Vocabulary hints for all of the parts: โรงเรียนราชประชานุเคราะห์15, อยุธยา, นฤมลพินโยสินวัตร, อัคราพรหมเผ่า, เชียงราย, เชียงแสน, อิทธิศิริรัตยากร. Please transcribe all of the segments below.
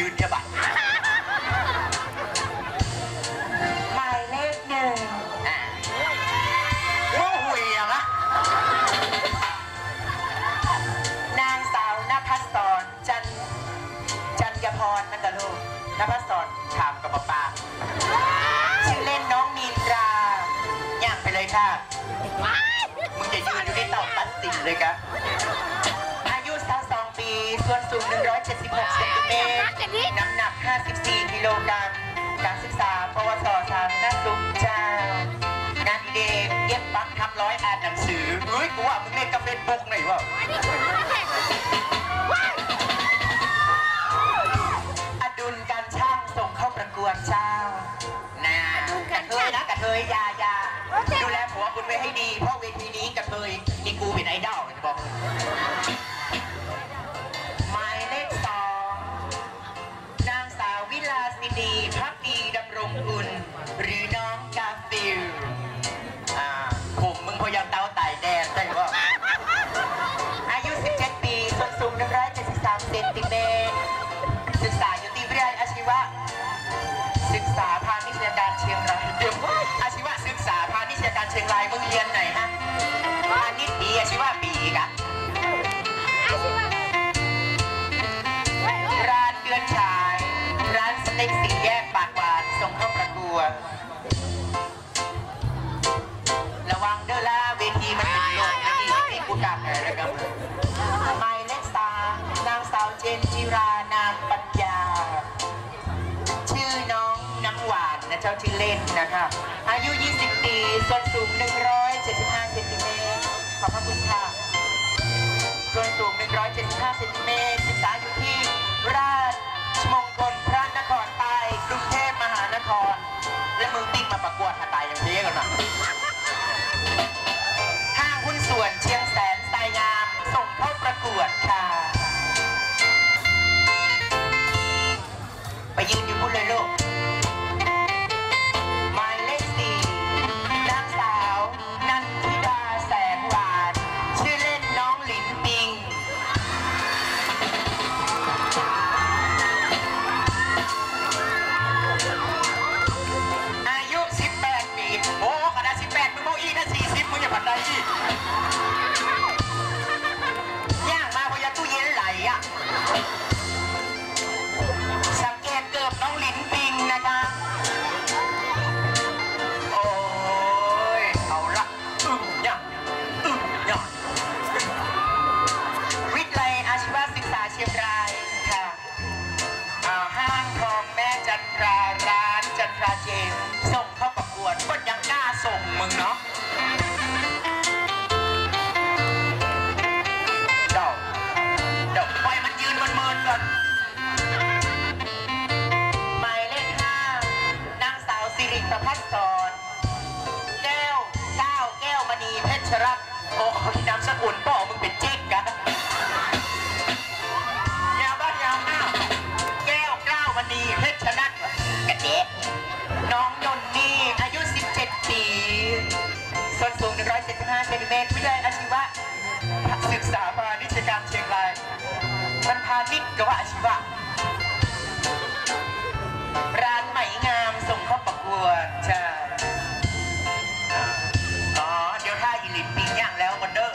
ยืนฉบับหมายเลขหนึ่งโม่หุยอะนะนางสาวนภัสสรจันยพรนั่นก็ลูกนภัสสรถามกับป้าชื่อเล่นน้องมีนตราย่างไปเลยค่ะมึงจะยืนอยู่ในเตาตัดสินเลยครับอายุ22ปีส่วนสูง176เซนติเมตรน้ำหนัก54กิโลกรัมการศึกษาปวส.ทางนักศึกษางานเด็กเย็บปักทำร้อยอ่านหนังสือเฮ้ยกูว่ามึงเล่นกับเฟซบุ๊กหน่อยวะอดุลการช่างส่งเข้าประกวดเจ้านะกระเทยนะกระเทยยาดูแลผัวคุณไว้ให้ดีเพราะเวทีนี้กระเทยนี่กูเป็นไอดอลจะบอกหมายเลข2นางสาววิลาสินีพักดีดำรงกุลหรือน้องกาฟิลผมมึงพยายามเต้าไต่แดงได้หรือเปล่าอายุ17ปีส่วนสูง173เซนติเมตรศึกษาอยู่ที่วิทยาลัยอาชีวะศึกษาพาณิชยการเชียงรายอาชีวะศึกษาพาณิชยการเชียงรายมึงเรียนไหนฮะพาณิชย์ปีอาชีวะปีกะร้านเดือนฉายร้านสเต็กสีแยกปากหวานส่งเข้าประกวดระวังเด้อล่าเวทีมันเป็นลมนะดิที่กูกลับเลยนะครับหมายเลข3นางสาวเจนจิรานามปัญญาชื่อน้องน้ำหวานนะเจ้าชื่อเล่นนะคะอายุ20ปีส่วนสูง175เซนติเมตรขอบพระคุณค่ะส่วนสูง175เซนติเมตรศึกษาอยู่ที่ราชมงคลพระนครใต้กรุงเทพมหานครและมึงติ้งมาประกวดหาตายอย่างเท่กันนะห้างหุ้นส่วนเชียงแสนสายงามส่งเข้าประกวดค่ะไปยืนอยู่พูดเลยลูกหมายเลข4นางสาวนันทิดาแสงหวานชื่อเล่นน้องหลินปิงอายุ18ปีโอ้ขนาด18มึงโมอี้นะ40มึงจะผัดได้อีกย่างมาพยาตู้เย็นไหลอ่ะน้องหลินปิงนะคะโอ้ยเอาละอึ้งหยอดวิทยาลัยอาชีวศึกษาเชียงรายค่ะห้างทองแม่จันทราร้านจันทราเจมส่งเข้าประกวดก็ยังกล้าส่งมึงเนาะเดาปล่อยมันยืนมันเมินก่อนประพัสสรแก้วแก้วมณีเพชรรัตน์โอ้ยนามสกุลป่อมึงเป็นเจ๊กกะยาวบ้านยาวหน้าแก้วมณีเพชรรัตน์กระเด็ดน้องนนนี่อายุ17ปีส่วนสูง175เซนติเมตรวิทยาลัยอาชีวะศึกษาพาณิชยกรรมเชียงรายมันพาณิชย์กับอาชีวะร้านใหม่งามส่งเข้าประกวดจ้าอ๋อเดี๋ยวถ้าอีลินปีย่างแล้วมันเด้อ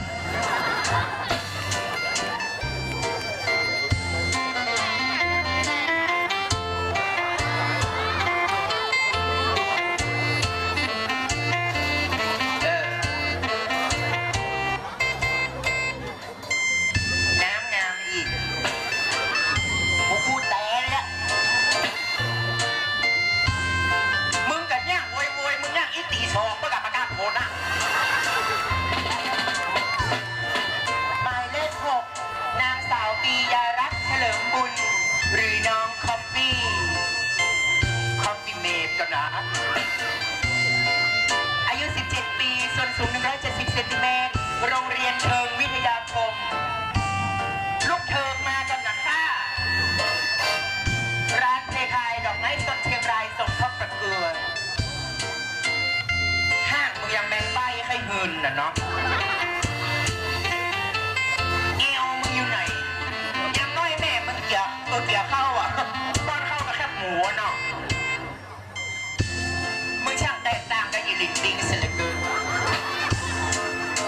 ลินดิ้งเสร็จเลยคือ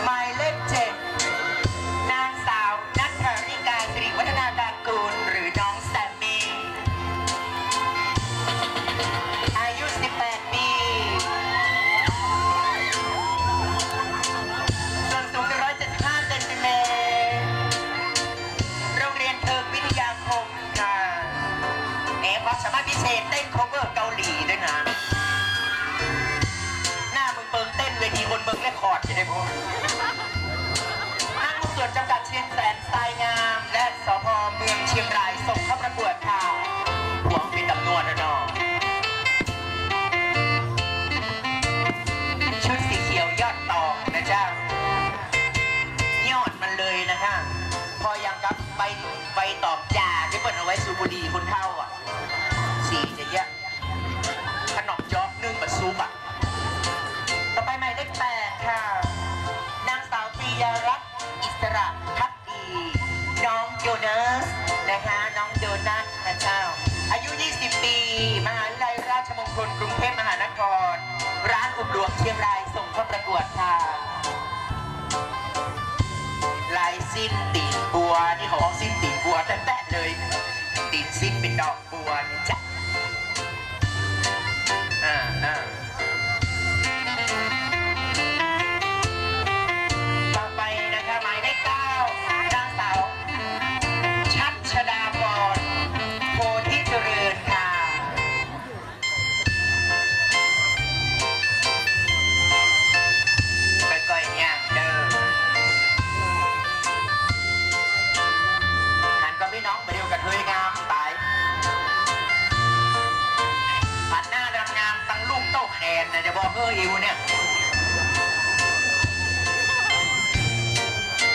หมายเลขเจ็ดนางสาวนัทธาริกาตรีวัฒนาการกูลหรือน้องแซมมี่อายุ18ปีส่วนสูง175เซนติเมตรโรงเรียนเทิงวิทยาคมค่ะเอ๋ความสามารถพิเศษเต้น cover เกาหลีด้วยนะทีบนเบิร์กเลคคอร์ดที่ได้พบห้างหุ้นส่วนจำกัดเชียงแสนสไตล์งามและสพเมืองเชียงรายส่งเข้าประกวดค่ะหวังเป็นตำนวนนะน้องชุดสีเขียวยอดตอกนะจ๊ะยอดมันเลยนะคะพอยังกับใบตอกจ่าที่เปิดเอาไว้สูบบุหรี่คนเท่าอ่ะสีจะเยอะขนมจ๊อกนึ่งแบบซุปอ่ะนางสาวปียรัตน์อิสระพักดีน้องโยนัสนะคะน้องโยนัสนะเจ้าอายุ20ปีมหาวิทยาลัยราชมงคลกรุงเทพมหานครร้านอุบลหลวงเชียงรายส่งเข้าประกวดค่ะลายสิ้นตีนบัวที่เขาบอกสิ้นตีนบัวแต่แตะเลยตีนสิ้นเป็นดอกบัวนะจ๊ะ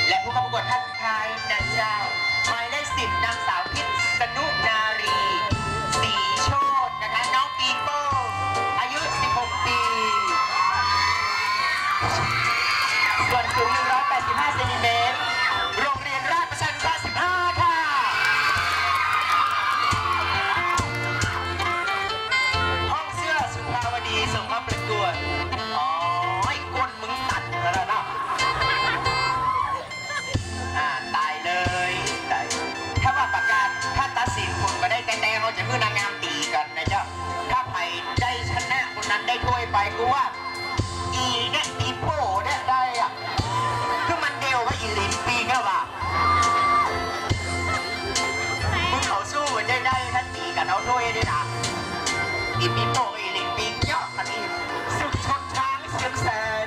และผู้เข้าประกวดท่านสุดท้ายนะเจ้าหมายเลข10นางสาวพิษณุนารีสีโชตินะคะน้องปีโป้อายุ16ปีส่วนสูง185เซนติเมตรโรงเรียนราชประชานุเคราะห์15ค่ะห้องเสื้อสุภาวดีส่งมาประกวดจะเพื่อนางงามตีกันนะเจ้าถ้าใครได้ชนะคนนั้นได้ถ้วยไปกูว่าอีเนี่ยอีโป้เนี่ยได้อะคือมันเดียวว่าอีลิมปีก็ว่าพวกเขาสู้กันได้ท่านตีกันเอาถ้วยด้วยนะอีปีโป้อีลิมปีเยอะกันอีสุดชดช้างเสียงแสน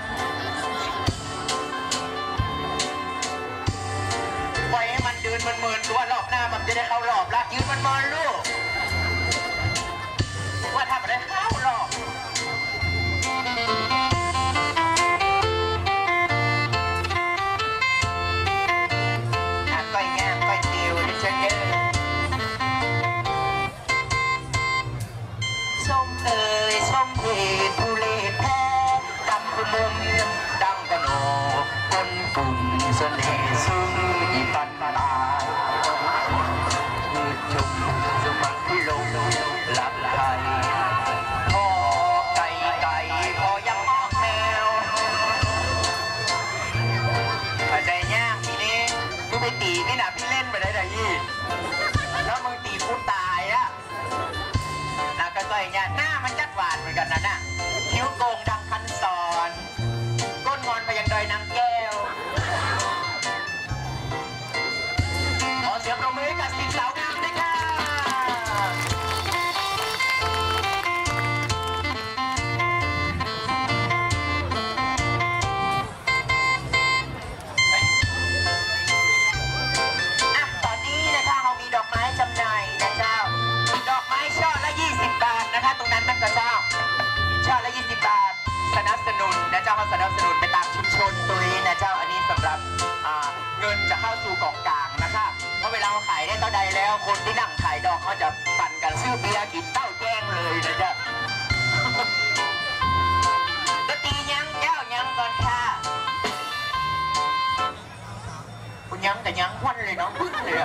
ปล่อยให้มันเดินมันเมินตัวรอบหน้ามันจะได้เข้ารอบละยืนมันเมินลูกว่าทำอะไรเข้าหรอกก้อยงามก้อยติวดิฉันเองส้มเอ๋ยส้มเอ๋ยทุเรศแท้ดำกุมดำกระโนก้นกุมเสน่ห์ซึ่งอีปันตาคือจุ่มสมัครที่ลงหลับไหลหน้ามันจัดหวานเหมือนกันนะน่ะคิ้วโกงดังคันสอนก้นงอนไปยังดอยนางแก้วขอเสียงปรบมือให้กับสิบสาวงามด้วยค่ะตอนนี้นะคะเรามีดอกไม้จำหน่ายนะเจ้าดอกไม้ช่อละ20บาทนะคะตรงนั้นมันก็เจ้าช่อละ20บาทสนับสนุนนะเจ้าเขาสนับสนุนไปตามชุมชนตัวนี้นะเจ้าอันนี้สำหรับเงินจะเข้าสู่กองกลางนะคะเพราะเวลาเขาขายได้เท่าใดแล้วคนที่นั่งขายดอกเขาจะปั่นกันซื้อเบียร์กินเต้าแจ้งเลยนะเจ้าก็ตียั้งเจ้ายั้งก่อนค่ะคุณยั้งแต่ยั้งควันเลยน้องพึ่งเลย